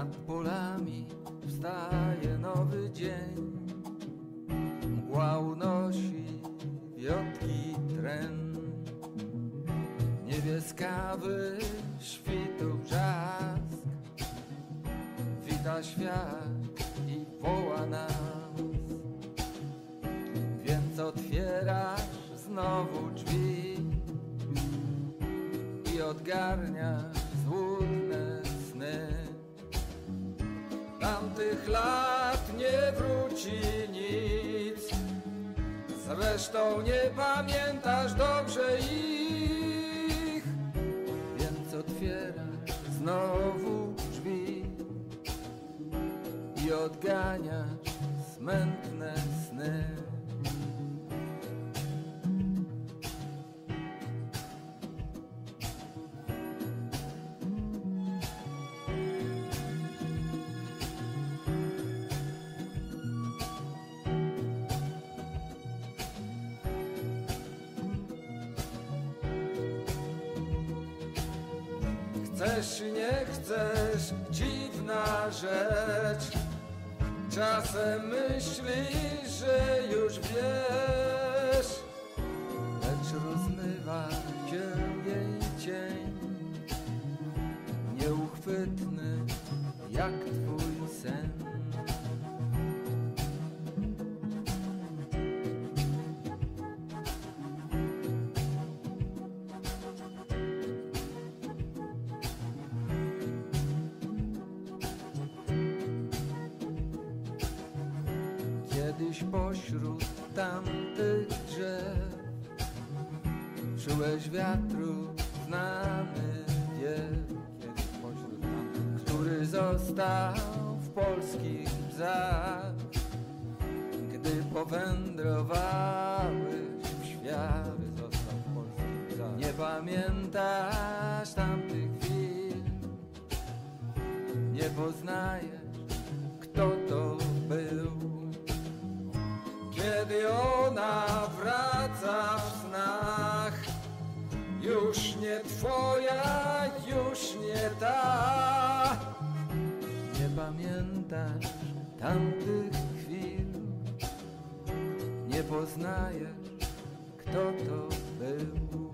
Nad polami wstaje nowy dzień. Mgła unosi wiotki tren. Niebieskawy świtu brzask wita świat i woła nas. Więc otwierasz znowu drzwi i odgarniasz złudne sny. Tamtych lat nie wróci nic, zresztą nie pamiętasz dobrze ich. Więc otwierasz znowu drzwi i odganiasz smętne sny. Chcesz, nie chcesz, dziwna rzecz. Czasem myślisz, że już wiesz, lecz rozmywa cię jej cień, nieuchwytny jak twój sen. Kiedyś pośród tamtych drzew czułeś wiatru znany wiew, który został w polskich bzach, gdy powędrowałeś w świat. Nie pamiętasz tamtych chwil, nie poznajesz, kto to był. Kiedy ona wraca w snach, już nie twoja, już nie ta. Nie pamiętasz tamtych chwil, nie poznajesz, kto to był.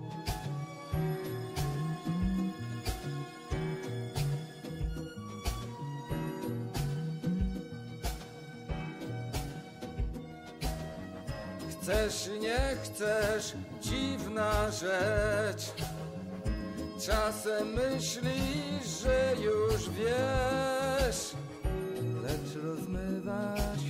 Chcesz, nie chcesz, dziwna rzecz. Czasem myślisz, że już wiesz, lecz rozmywasz